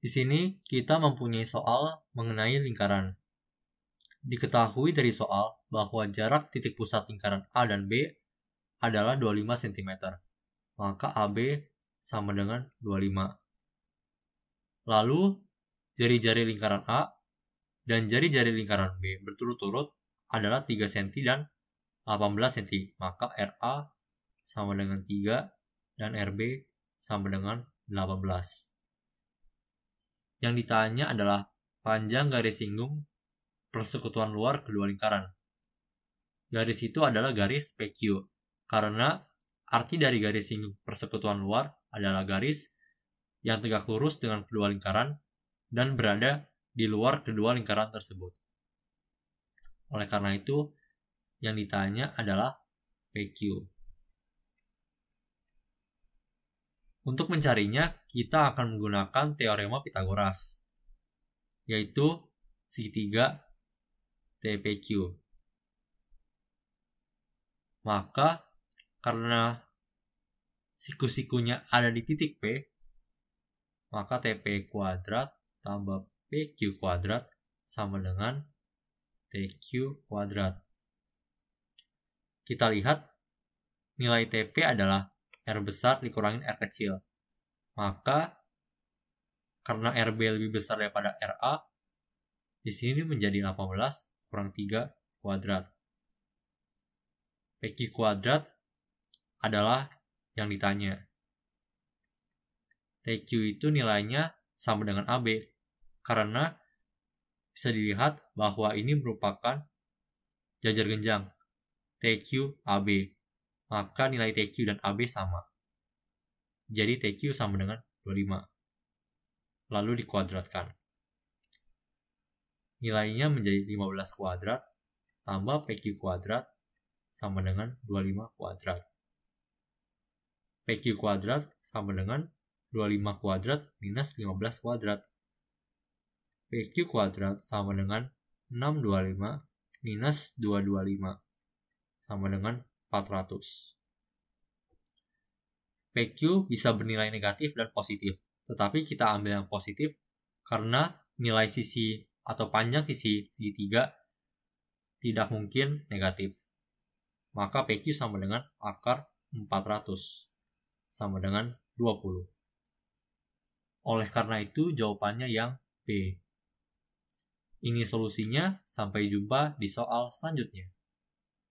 Di sini kita mempunyai soal mengenai lingkaran. Diketahui dari soal bahwa jarak titik pusat lingkaran A dan B adalah 25 cm. Maka AB sama dengan 25. Lalu, jari-jari lingkaran A dan jari-jari lingkaran B berturut-turut adalah 3 cm dan 18 cm. Maka RA sama dengan 3 dan RB sama dengan 18. Yang ditanya adalah panjang garis singgung persekutuan luar kedua lingkaran. Garis itu adalah garis PQ, karena arti dari garis singgung persekutuan luar adalah garis yang tegak lurus dengan kedua lingkaran dan berada di luar kedua lingkaran tersebut. Oleh karena itu, yang ditanya adalah PQ. Untuk mencarinya, kita akan menggunakan teorema Pitagoras, yaitu segitiga TPQ. Maka, karena siku-sikunya ada di titik P, maka TP kuadrat tambah PQ kuadrat sama dengan TQ kuadrat. Kita lihat, nilai TP adalah R besar dikurangin R kecil. Maka, karena RB lebih besar daripada RA, di sini menjadi 18 kurang 3 kuadrat. PQ kuadrat adalah yang ditanya. TQ itu nilainya sama dengan AB, karena bisa dilihat bahwa ini merupakan jajar genjang TQ AB. Maka nilai TQ dan AB sama. Jadi TQ sama dengan 25. Lalu dikuadratkan. Nilainya menjadi 15 kuadrat tambah PQ kuadrat sama dengan 25 kuadrat. PQ kuadrat sama dengan 25 kuadrat minus 15 kuadrat. PQ kuadrat sama dengan 625 minus 225 sama dengan 400. PQ bisa bernilai negatif dan positif, tetapi kita ambil yang positif karena nilai sisi atau panjang sisi segitiga tidak mungkin negatif. Maka PQ sama dengan akar 400 sama dengan 20. Oleh karena itu jawabannya yang B. Ini solusinya, sampai jumpa di soal selanjutnya.